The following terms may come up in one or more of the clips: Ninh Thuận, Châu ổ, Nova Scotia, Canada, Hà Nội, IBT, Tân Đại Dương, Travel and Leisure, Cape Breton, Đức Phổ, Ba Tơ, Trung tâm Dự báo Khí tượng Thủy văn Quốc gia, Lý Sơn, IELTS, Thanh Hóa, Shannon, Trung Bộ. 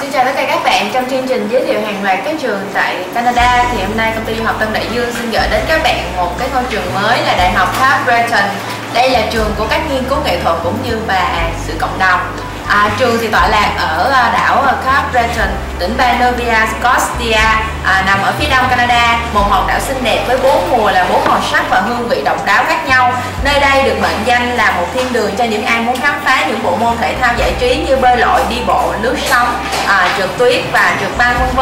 Xin chào tất cả các bạn. Trong chương trình giới thiệu hàng loạt các trường tại Canada thì hôm nay công ty du học Tân Đại Dương xin gửi đến các bạn một cái ngôi trường mới là Đại học Cape Breton. Đây là trường của các nghiên cứu nghệ thuật cũng như và sự cộng đồng. Trường thì tọa lạc ở đảo Cape Breton, tỉnh bang Nova Scotia, nằm ở phía đông Canada. Một hòn đảo xinh đẹp với 4 mùa là 4 màu sắc và hương vị độc đáo khác nhau. Nơi đây được mệnh danh là một thiên đường cho những ai muốn khám phá những bộ môn thể thao giải trí như bơi lội, đi bộ, lướt sóng, trượt tuyết và trượt băng v.v.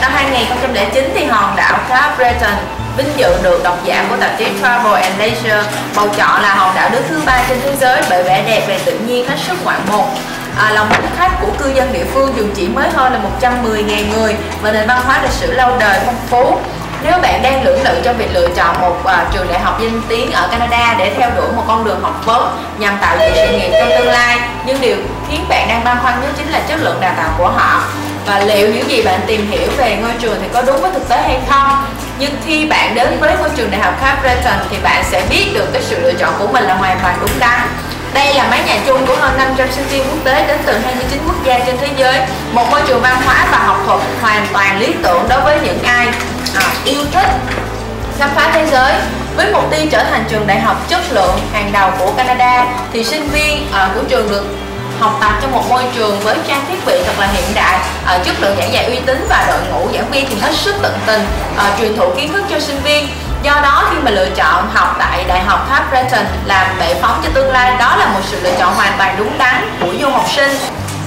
Năm 2009 thì hòn đảo Cape Breton vinh dự được độc giả của tạp chí Travel and Leisure bầu chọn là hòn đảo nước thứ 3 trên thế giới bởi vẻ đẹp về tự nhiên hết sức ngoạn mục. Lòng mến khách của cư dân địa phương dù chỉ mới hơn là 110.000 người và nền văn hóa lịch sử lâu đời phong phú. Nếu bạn đang lưỡng lự trong việc lựa chọn một trường đại học danh tiếng ở Canada để theo đuổi một con đường học vấn nhằm tạo dựng sự nghiệp trong tương lai, nhưng điều khiến bạn đang băn khoăn nhất chính là chất lượng đào tạo của họ. Và liệu những gì bạn tìm hiểu về ngôi trường thì có đúng với thực tế hay không? Nhưng khi bạn đến với ngôi trường đại học Cape Breton thì bạn sẽ biết được cái sự lựa chọn của mình là hoàn toàn đúng đắn. Đây là mái nhà chung của hơn 500 sinh viên quốc tế đến từ 29 quốc gia trên thế giới. Một môi trường văn hóa và học thuật hoàn toàn lý tưởng đối với những ai yêu thích khám phá thế giới. Với mục tiêu trở thành trường đại học chất lượng hàng đầu của Canada thì sinh viên của trường được học tập trong một môi trường với trang thiết bị thật là hiện đại, chất lượng giảng dạy uy tín và đội ngũ giảng viên thì hết sức tận tình, truyền thụ kiến thức cho sinh viên. Do đó, khi mà lựa chọn học tại Đại học Cape Breton làm bệ phóng cho tương lai, đó là một sự lựa chọn hoàn toàn đúng đắn của du học sinh.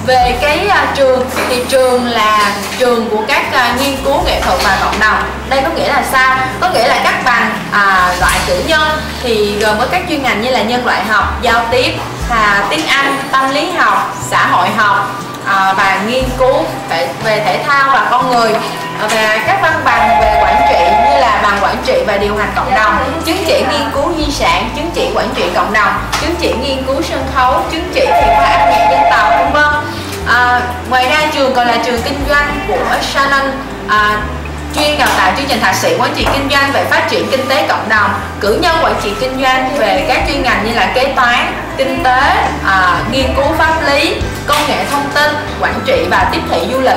Về cái trường thì trường là trường của các nghiên cứu nghệ thuật và cộng đồng. Đây có nghĩa là sao? Có nghĩa là các bằng loại cử nhân thì gồm có các chuyên ngành như là nhân loại học, giao tiếp, tiếng Anh, tâm lý học, xã hội học và nghiên cứu về thể thao và con người. Và các văn bằng về quản trị như là bằng quản trị và điều hành cộng đồng, chứng chỉ nghiên cứu di sản, chứng chỉ quản trị cộng đồng, chứng chỉ nghiên cứu sân khấu, chứng chỉ thì khoa âm nhạc dân tộc v.v. Ngoài ra trường còn là trường kinh doanh của Shannon, chuyên đào tạo chương trình thạc sĩ quản trị kinh doanh về phát triển kinh tế cộng đồng, cử nhân quản trị kinh doanh về các chuyên ngành như là kế toán, kinh tế, nghiên cứu pháp lý, công nghệ thông tin, quản trị và tiếp thị du lịch,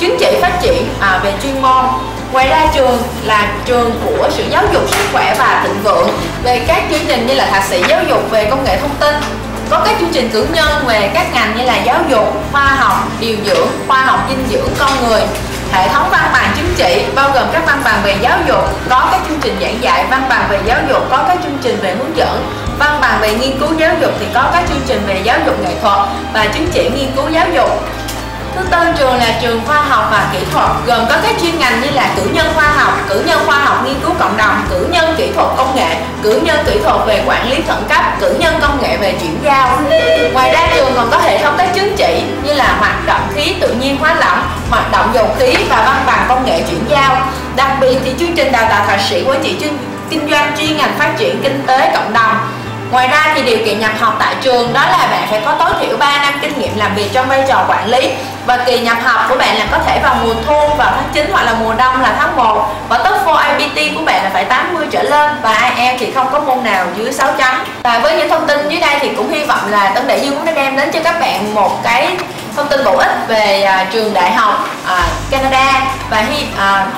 chứng chỉ phát triển về chuyên môn. Ngoài ra trường là trường của sự giáo dục sức khỏe và thịnh vượng về các chương trình như là thạc sĩ giáo dục về công nghệ thông tin. Có các chương trình cử nhân về các ngành như là giáo dục, khoa học, điều dưỡng, khoa học dinh dưỡng con người. Hệ thống văn bằng chứng chỉ bao gồm các văn bằng về giáo dục, có các chương trình giảng dạy, văn bằng về giáo dục, có các chương trình về hướng dẫn, văn bằng về nghiên cứu giáo dục thì có các chương trình về giáo dục nghệ thuật và chứng chỉ nghiên cứu giáo dục. Thứ tư, trường là trường khoa học và kỹ thuật, gồm có các chuyên ngành như là cử nhân khoa học nghiên cứu cộng đồng, cử nhân kỹ thuật công nghệ, cử nhân kỹ thuật về quản lý khẩn cấp, cử nhân công nghệ về chuyển giao. Ngoài ra trường còn có hệ thống các chứng chỉ như là hoạt động khí tự nhiên hóa lỏng, hoạt động dầu khí và văn bằng công nghệ chuyển giao. Đặc biệt thì chương trình đào tạo thạc sĩ quản trị kinh doanh chuyên ngành phát triển kinh tế cộng đồng. Ngoài ra thì điều kiện nhập học tại trường đó là bạn phải có tối thiểu 3 năm kinh nghiệm làm việc trong vai trò quản lý, và kỳ nhập học của bạn là có thể vào mùa thu vào tháng 9 hoặc là mùa đông là tháng 1, và TOEFL IBT của bạn là phải 80 trở lên và IELTS thì không có môn nào dưới 6 chấm. Và với những thông tin dưới đây thì cũng hy vọng là Tân Đại Dương cũng đã đem đến cho các bạn một cái thông tin bổ ích về trường đại học Canada, và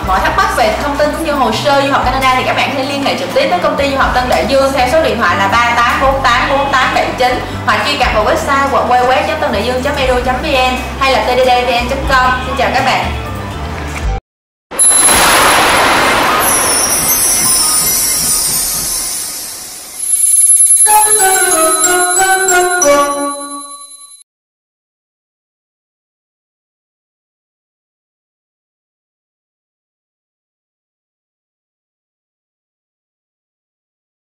mọi thắc mắc về thông tin cũng như hồ sơ du học Canada thì các bạn hãy liên hệ trực tiếp với công ty du học Tân Đại Dương theo số điện thoại là 38484879 hoặc truy cập vào website www.tandaiduong.edu.vn hay là tddvn.com. Xin chào các bạn.